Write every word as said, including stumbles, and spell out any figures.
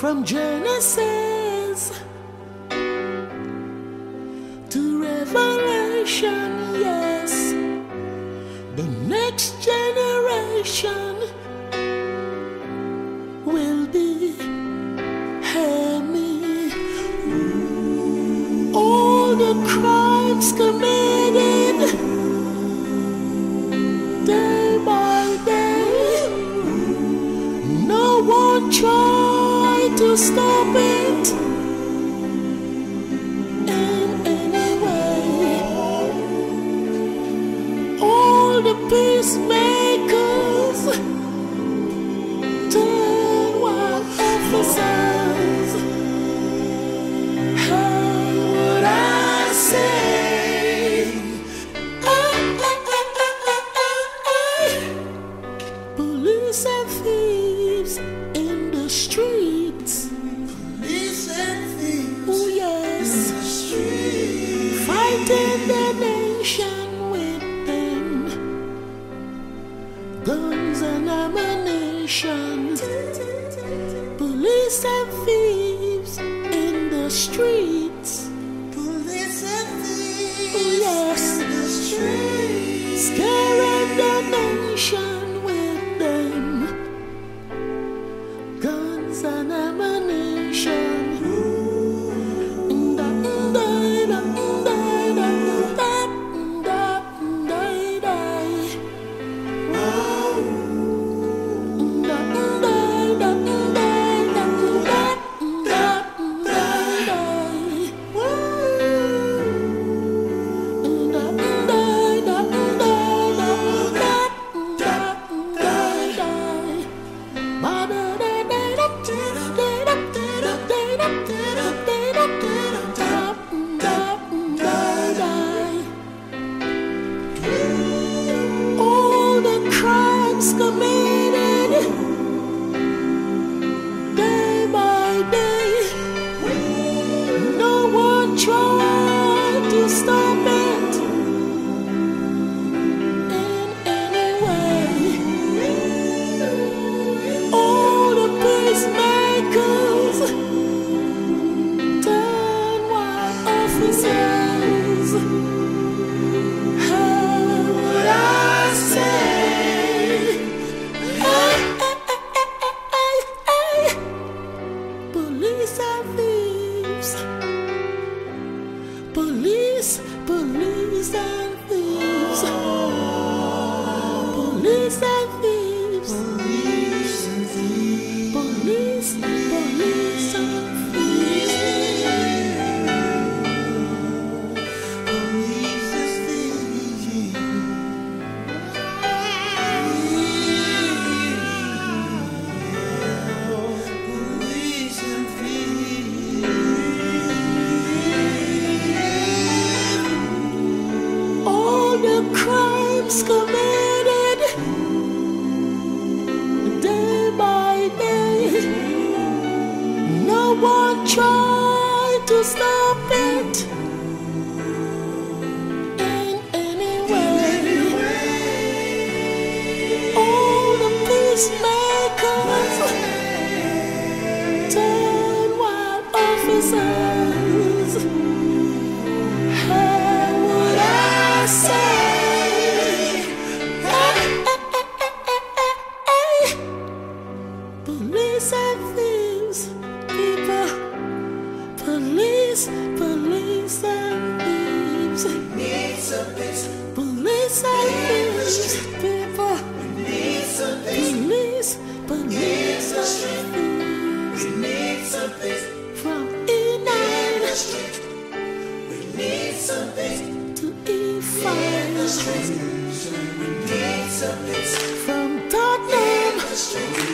From Genesis to Revelation, yes, the next generation will be heavy. All the crimes committed day by day, no one tried to stop it in any way. All the peacemakers turn wild officers. How would I say? Ay, ay, ay, ay, ay, ay, ay. Police and thieves in the street. Police and thieves, oh yes, in the street, fighting the nation with them, guns and ammunition. Police and thieves in the streets. Police and thieves, oh yes, in the street, scaring the nation. Committed day by day, no one tried to stop it in any way. All the peacemakers turn wild officers. Police, police and thieves. Police and thieves. Police and thieves. Police, police and thieves. Police and thieves. Police and thieves. Crimes committed day by day, no one tried to stop it in any way. All the peacemakers turn wild officers. How would I say? Police and thieves, people. Police, police and thieves. Police and thieves, people. Police, police and thieves. From E nine to E five. From Tottenham.